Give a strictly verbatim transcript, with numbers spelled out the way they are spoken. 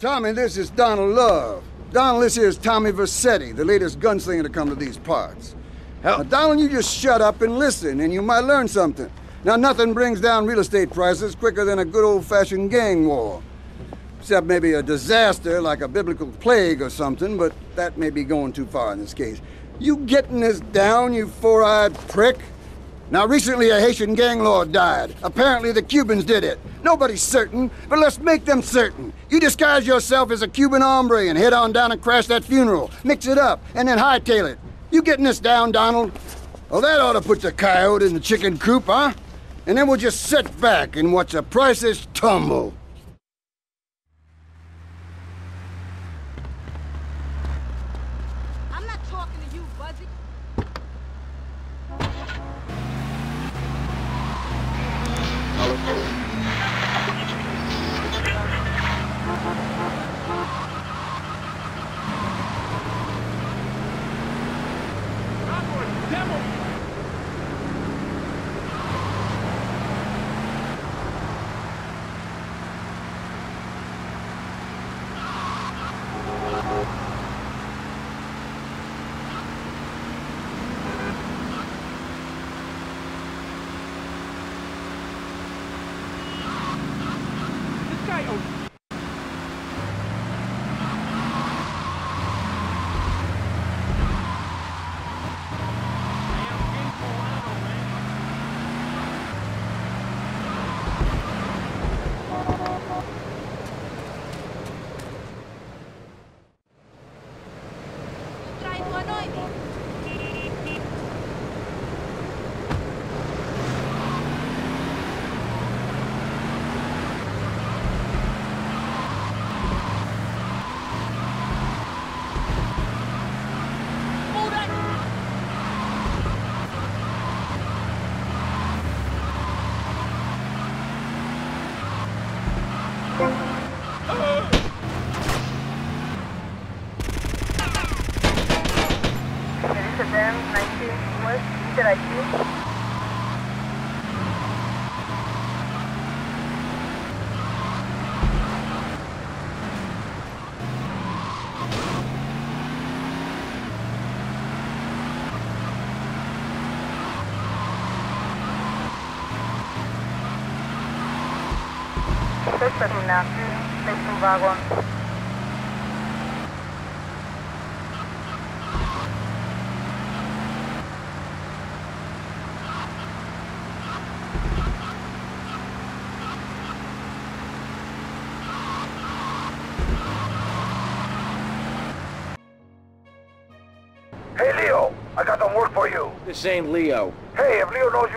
Tommy, this is Donald Love. Donald, this here is Tommy Vercetti, the latest gunslinger to come to these parts. Now, Donald, you just shut up and listen, and you might learn something. Now, nothing brings down real estate prices quicker than a good old-fashioned gang war. Except maybe a disaster like a biblical plague or something, but that may be going too far in this case. You getting this down, you four-eyed prick? Now, recently a Haitian gang lord died. Apparently the Cubans did it. Nobody's certain, but let's make them certain. You disguise yourself as a Cuban hombre and head on down and crash that funeral. Mix it up and then hightail it. You getting this down, Donald? Well, that ought to put the coyote in the chicken coop, huh? And then we'll just sit back and watch the prices tumble. I'm not talking to you, Buzzy. Terminal, station wagon. Hey Leo, I got some work for you. This ain't Leo. Hey, if Leo knows you